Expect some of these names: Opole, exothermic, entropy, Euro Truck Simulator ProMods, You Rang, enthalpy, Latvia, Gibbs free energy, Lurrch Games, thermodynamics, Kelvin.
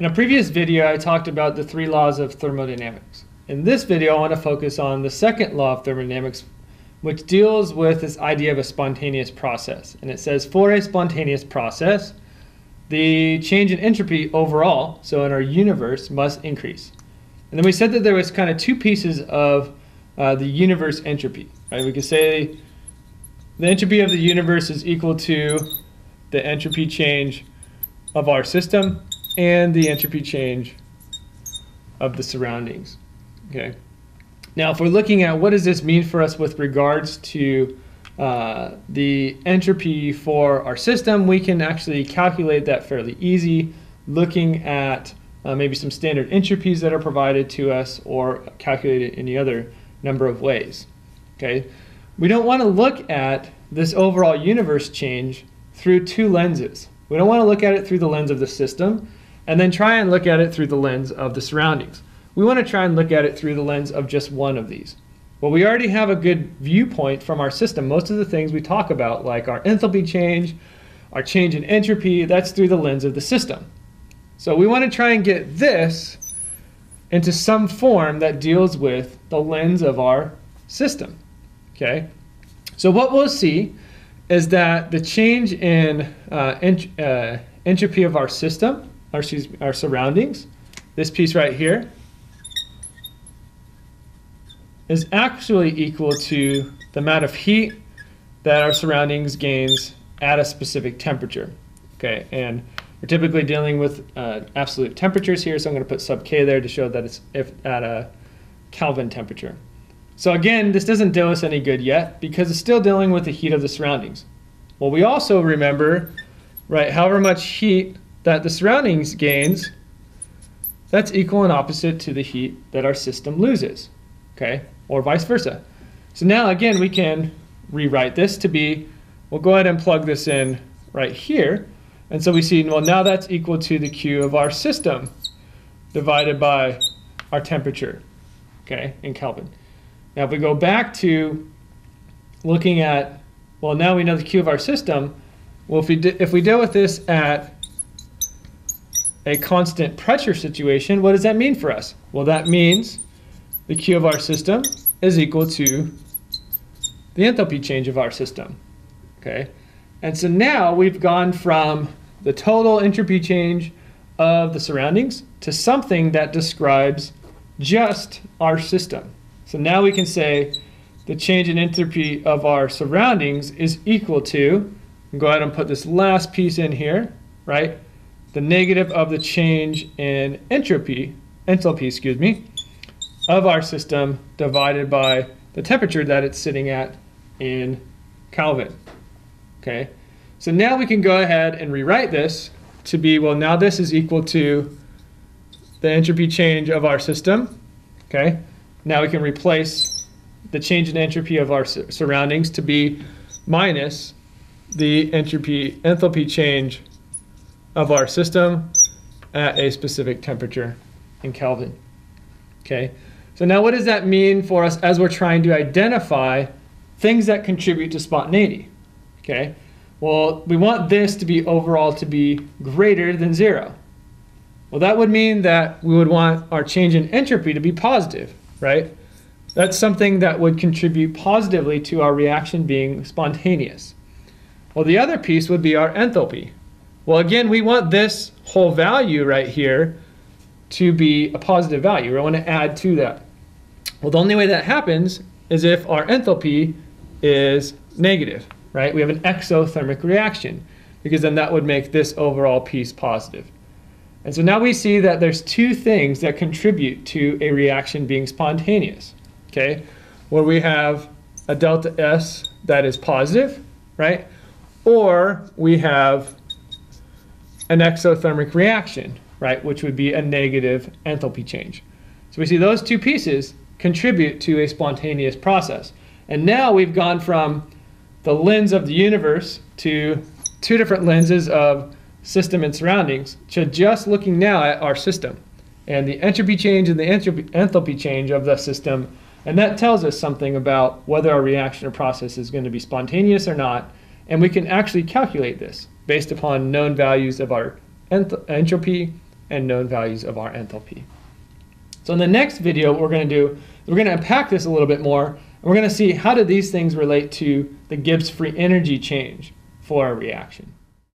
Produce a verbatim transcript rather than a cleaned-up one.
In a previous video, I talked about the three laws of thermodynamics. In this video, I want to focus on the second law of thermodynamics, which deals with this idea of a spontaneous process. And it says, for a spontaneous process, the change in entropy overall, so in our universe, must increase. And then we said that there was kind of two pieces of uh, the universe entropy, right? We could say the entropy of the universe is equal to the entropy change of our system and the entropy change of the surroundings, okay? Now, if we're looking at what does this mean for us with regards to Uh, the entropy for our system, we can actually calculate that fairly easy, looking at uh, maybe some standard entropies that are provided to us, or calculate it any other number of ways. Okay, we don't want to look at this overall universe change through two lenses. We don't want to look at it through the lens of the system and then try and look at it through the lens of the surroundings. We want to try and look at it through the lens of just one of these. Well, we already have a good viewpoint from our system. Most of the things we talk about, like our enthalpy change, our change in entropy, that's through the lens of the system. So we want to try and get this into some form that deals with the lens of our system, okay? So what we'll see is that the change in uh, ent uh, entropy of our system, or excuse me, our surroundings, this piece right here, is actually equal to the amount of heat that our surroundings gains at a specific temperature. Okay, and we're typically dealing with uh, absolute temperatures here, so I'm going to put sub K there to show that it's if at a Kelvin temperature. So again, this doesn't do us any good yet because it's still dealing with the heat of the surroundings. Well, we also remember, right, however much heat that the surroundings gains, that's equal and opposite to the heat that our system loses. Okay, or vice versa. So now again, we can rewrite this to be, we'll go ahead and plug this in right here. And so we see, well, now that's equal to the Q of our system divided by our temperature, okay, in Kelvin. Now if we go back to looking at, well, now we know the Q of our system. Well, if we, if we deal with this at a constant pressure situation, what does that mean for us? Well, that means the Q of our system is equal to the enthalpy change of our system, okay? And so now we've gone from the total entropy change of the surroundings to something that describes just our system. So now we can say the change in entropy of our surroundings is equal to, go ahead and put this last piece in here, right? The negative of the change in entropy, enthalpy, excuse me, of our system divided by the temperature that it's sitting at in Kelvin, okay? So now we can go ahead and rewrite this to be, well, now this is equal to the entropy change of our system, okay? Now we can replace the change in entropy of our surroundings to be minus the entropy, enthalpy change of our system at a specific temperature in Kelvin, okay? So now what does that mean for us as we're trying to identify things that contribute to spontaneity, okay? Well, we want this to be overall to be greater than zero. Well, that would mean that we would want our change in entropy to be positive, right? That's something that would contribute positively to our reaction being spontaneous. Well, the other piece would be our enthalpy. Well, again, we want this whole value right here to be a positive value. We want to add to that. Well, the only way that happens is if our enthalpy is negative, right? We have an exothermic reaction because then that would make this overall piece positive. And so now we see that there's two things that contribute to a reaction being spontaneous, okay? Where we have a delta S that is positive, right? Or we have an exothermic reaction, right? Which would be a negative enthalpy change. So we see those two pieces contribute to a spontaneous process. And now we've gone from the lens of the universe to two different lenses of system and surroundings to just looking now at our system and the entropy change and the entropy, enthalpy change of the system. And that tells us something about whether our reaction or process is going to be spontaneous or not. And we can actually calculate this based upon known values of our enth- entropy and known values of our enthalpy. So in the next video, what we're going to do, we're going to unpack this a little bit more, and we're going to see how do these things relate to the Gibbs free energy change for our reaction.